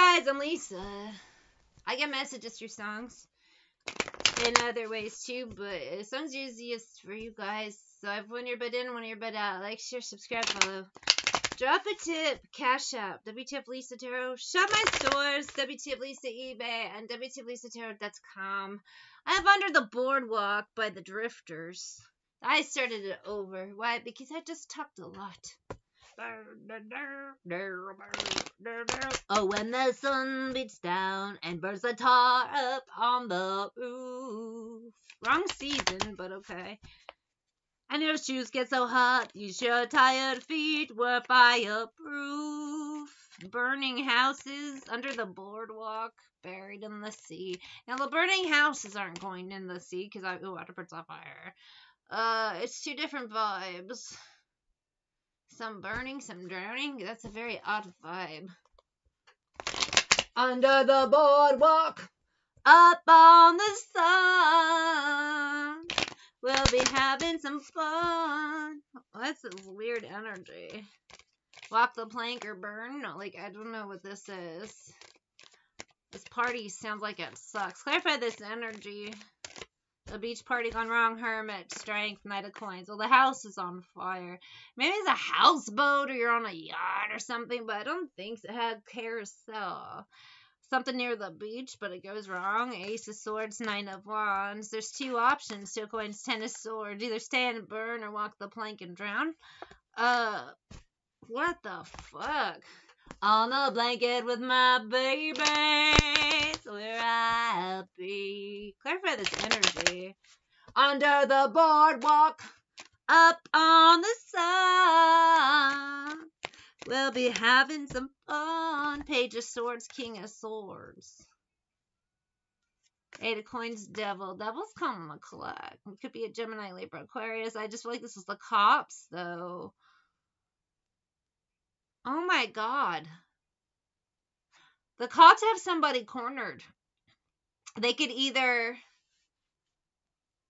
guys, I'm Lisa. I get messages through songs and other ways too, but songs are easiest for you guys. So I have one earbud in, one earbud out. Like, share, subscribe, follow. Drop a tip, Cash App, WTF Lisa Tarot, shop my stores, WTF Lisa eBay, and WTFLisaTarot.com. I have Under the Boardwalk by The Drifters. I started it over. Why? Because I just talked a lot. Oh, when the sun beats down and burns the tar up on the roof. Wrong season, but okay. And your shoes get so hot, your tired feet were fireproof. Burning houses under the boardwalk, buried in the sea. Now, the burning houses aren't going in the sea, because waterbird's on fire. It's two different vibes. Some burning, some drowning. That's a very odd vibe. Under the boardwalk, up on the sun. We'll be having some fun. That's a weird energy. Walk the plank or burn. Like, I don't know what this is. This party sounds like it sucks. Clarify this energy. The beach party gone wrong. Hermit. Strength. Knight of Coins. Well, the house is on fire. Maybe it's a houseboat or you're on a yacht or something, but I don't think it had carousel. Something near the beach, but it goes wrong. Ace of Swords, Nine of Wands. There's two options. Two coins, Ten of Swords. Either stay and burn or walk the plank and drown. What the fuck? On the blanket with my babies, where I'll be. Clarify this energy. Under the boardwalk, up on the sun. We'll be having some fun. Page of Swords, King of Swords. Eight of Coins, Devil. Devil's coming o'clock. It could be a Gemini, Libra, Aquarius. I just feel like this is the cops, though. Oh, my God. The cops have somebody cornered. They could either...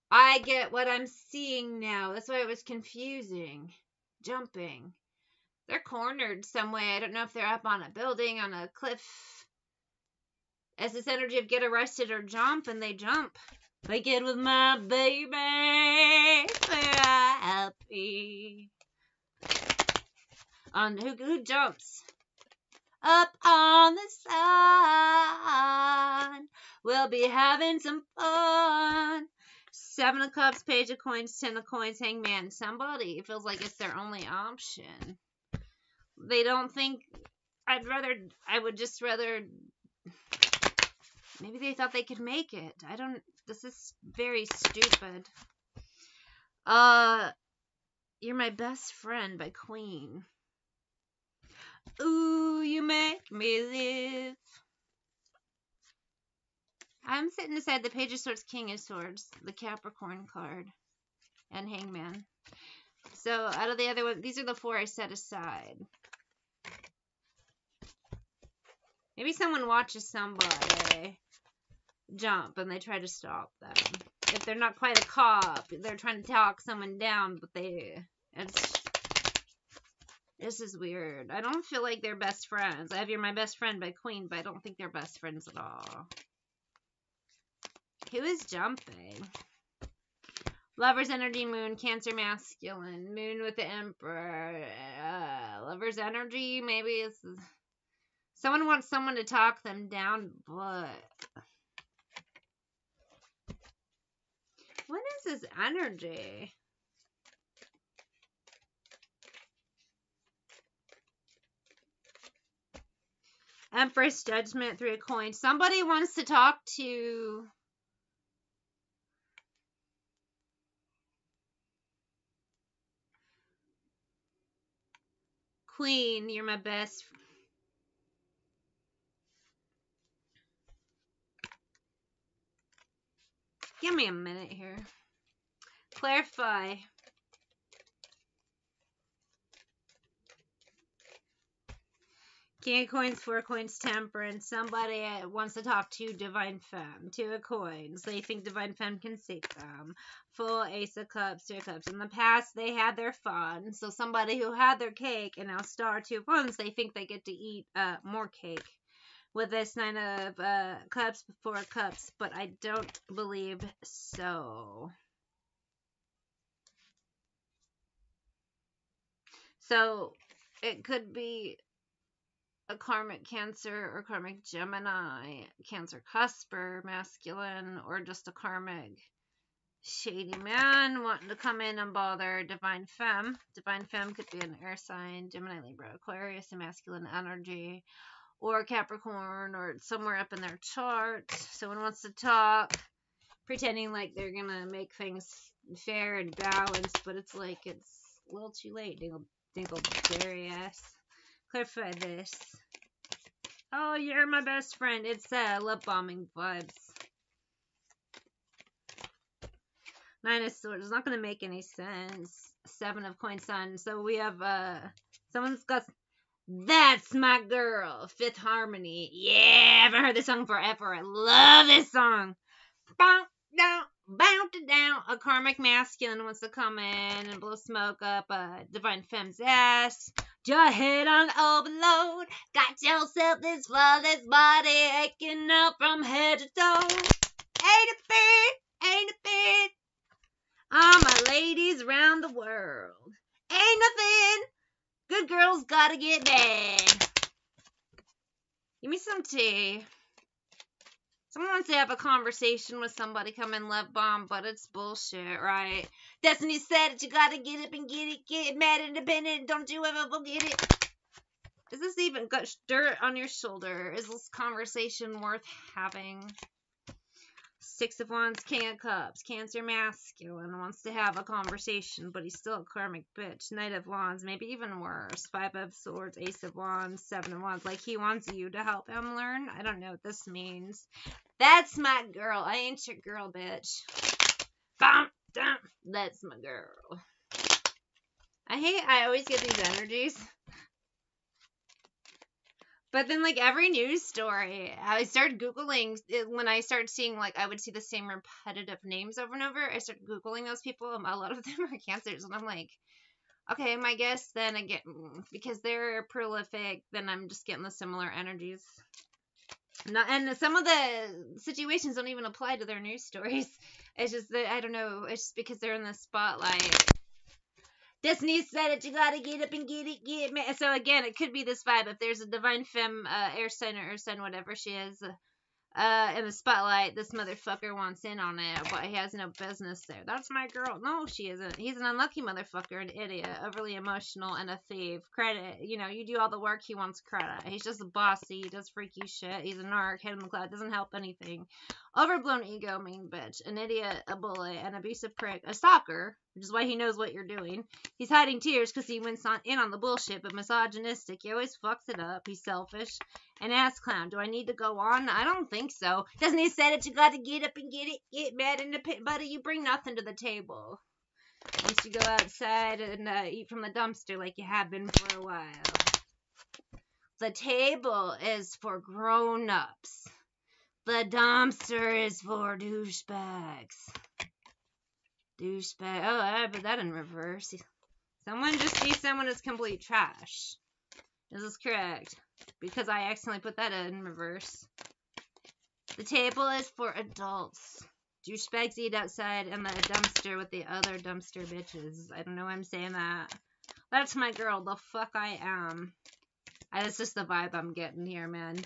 I get what I'm seeing now. That's why it was confusing. Jumping. They're cornered some way. I don't know if they're up on a building, on a cliff. As this energy of get arrested or jump, and they jump. Make it with my baby, where I'll be. On who jumps? Up on the sun. We'll be having some fun. Seven of Cups, Page of Coins, Ten of Coins, Hangman. Somebody. It feels like it's their only option. They don't think, I would just rather, maybe they thought they could make it. I don't, this is very stupid. You're My Best Friend by Queen. Ooh, you make me live. I'm sitting beside the Page of Swords, King of Swords, the Capricorn card, and Hangman. So, out of the other ones, these are the four I set aside. Maybe someone watches somebody jump and they try to stop them. If they're not quite a cop, they're trying to talk someone down, but they... This is weird. I don't feel like they're best friends. I have You're My Best Friend by Queen, but I don't think they're best friends at all. Who is jumping? Lover's energy, moon, Cancer, masculine, moon with the Emperor. Lover's energy, maybe it's... Someone wants someone to talk them down, but... What is this energy? Empress, Judgment, Three of Coins. Somebody wants to talk to... Queen, You're My Best. Give me a minute here. Clarify. King of Coins, Four of Coins, Temperance. Somebody wants to talk to Divine Femme. Two of Coins. They think Divine Femme can save them. Full Ace of Cups, Two of Cups. In the past, they had their fun. So somebody who had their cake and now Star, Two of Wands, they think they get to eat more cake. with this Nine of Cups, Four of Cups, but I don't believe so. So it could be a karmic Cancer or karmic Gemini, Cancer cusper, masculine, or just a karmic shady man wanting to come in and bother divine femme. Divine femme could be an air sign, Gemini, Libra, Aquarius, a masculine energy, or Capricorn, or somewhere up in their chart. Someone wants to talk, pretending like they're going to make things fair and balanced, but it's like it's a little too late, Dingleberry-ass. Clarify this. Oh, you're my best friend. It's love bombing vibes. Nine of Swords. It's not going to make any sense. Seven of Coins on. So we have, someone's got, that's my girl. Fifth Harmony. Yeah, I haven't heard this song forever. I love this song. Bonk, donk. Bound it down. A karmic masculine wants to come in and blow smoke up a divine femme's ass. Just hit on overload. Got yourself this flawless body aching up from head to toe. Ain't a bit, all my ladies round the world. Ain't nothing. Good girls gotta get mad. Give me some tea. Someone wants to have a conversation with somebody, come in love bomb, but it's bullshit, right? Destiny said it, you gotta get up and get it, mad independent, don't you ever forget it. Is this even got dirt on your shoulder? Is this conversation worth having? Six of Wands, King of Cups, Cancer masculine, wants to have a conversation, but he's still a karmic bitch. Knight of Wands, maybe even worse. Five of Swords, Ace of Wands, Seven of Wands. Like, he wants you to help him learn. I don't know what this means. That's my girl. I ain't your girl, bitch. Bum, dum. That's my girl. I always get these energies. But then, like, every news story, I started Googling, when I started seeing, like, I would see the same repetitive names over and over, I started Googling those people, and a lot of them are Cancers, and I'm like, okay, my guess, then I get, because they're prolific, then I'm just getting the similar energies. And some of the situations don't even apply to their news stories. It's just that, I don't know, it's just because they're in the spotlight. Destiny said it, you gotta get up and get it, man. So again, it could be this vibe. If there's a divine femme, air sign or earth sign, whatever she is, in the spotlight, this motherfucker wants in on it, but he has no business there. That's my girl. No, she isn't. He's an unlucky motherfucker, an idiot, overly emotional, and a thief. Credit, you know, you do all the work, he wants credit. He's just a bossy, he does freaky shit. He's a narc, head in the cloud, doesn't help anything. Overblown ego, mean bitch, an idiot, a bully, an abusive prick, a stalker, which is why he knows what you're doing. He's hiding tears because he went in on the bullshit, but misogynistic. He always fucks it up. He's selfish. An ass clown. Do I need to go on? I don't think so. Doesn't he say that you got to get up and get it? Get mad in the pit, buddy. You bring nothing to the table. Once you go outside and eat from the dumpster like you have been for a while. The table is for grown-ups. The dumpster is for douchebags. Douchebag. Oh, I put that in reverse. Someone just sees someone as complete trash. This is correct. Because I accidentally put that in reverse. The table is for adults. Douchebags eat outside in the dumpster with the other dumpster bitches. I don't know why I'm saying that. That's my girl. The fuck I am. That's just the vibe I'm getting here, man.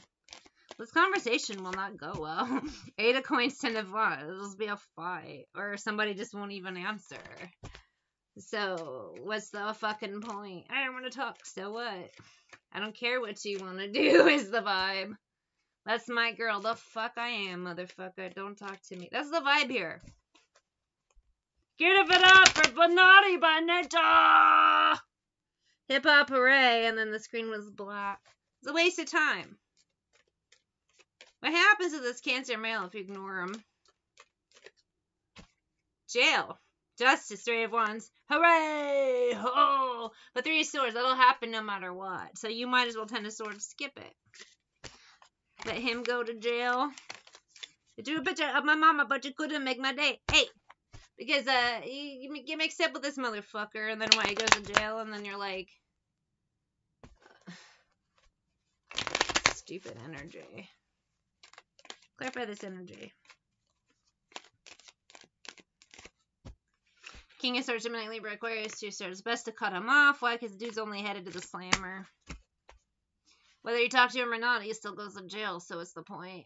This conversation will not go well. 8 of Coins, 10 of Wands. It'll just be a fight. Or somebody just won't even answer. So, what's the fucking point? I don't want to talk, so what? I don't care what you want to do is the vibe. That's my girl. The fuck I am, motherfucker. Don't talk to me. That's the vibe here. Give it up for Bonatti by Netta! Hip Hop Hooray, and then the screen was black. It's a waste of time. What happens to this Cancer male if you ignore him? Jail. Justice. Three of Wands. Hooray! Oh! But Three of Swords. That'll happen no matter what. So you might as well Ten of Swords. Skip it. Let him go to jail. Did you a picture of my mama, but you couldn't make my day. Hey! Because you get mixed up with this motherfucker, and then why he goes to jail, and then you're like... stupid energy. Clarify this energy. King of Swords, Gemini, Libra, Aquarius, two stars. Best to cut him off. Why? Because dude's only headed to the slammer. Whether you talk to him or not, he still goes to jail, so it's the point.